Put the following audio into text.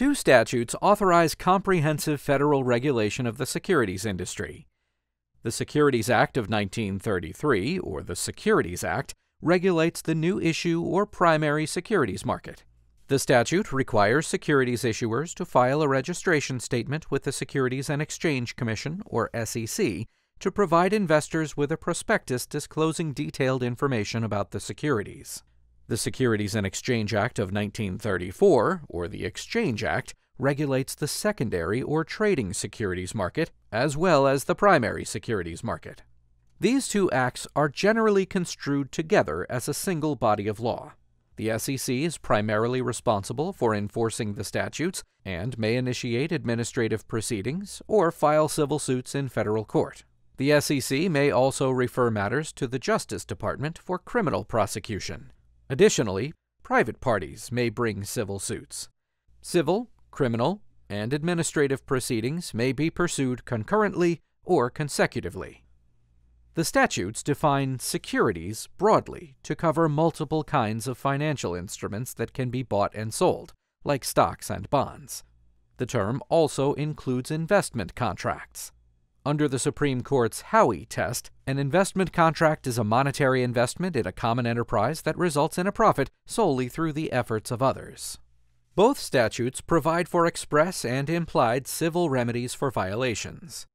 Two statutes authorize comprehensive federal regulation of the securities industry. The Securities Act of 1933, or the Securities Act, regulates the new issue or primary securities market. The statute requires securities issuers to file a registration statement with the Securities and Exchange Commission, or SEC, to provide investors with a prospectus disclosing detailed information about the securities. The Securities and Exchange Act of 1934, or the Exchange Act, regulates the secondary or trading securities market, as well as the primary securities market. These two acts are generally construed together as a single body of law. The SEC is primarily responsible for enforcing the statutes and may initiate administrative proceedings or file civil suits in federal court. The SEC may also refer matters to the Justice Department for criminal prosecution. Additionally, private parties may bring civil suits. Civil, criminal, and administrative proceedings may be pursued concurrently or consecutively. The statutes define securities broadly to cover multiple kinds of financial instruments that can be bought and sold, like stocks and bonds. The term also includes investment contracts. Under the Supreme Court's Howey test, an investment contract is a monetary investment in a common enterprise that results in a profit solely through the efforts of others. Both statutes provide for express and implied civil remedies for violations.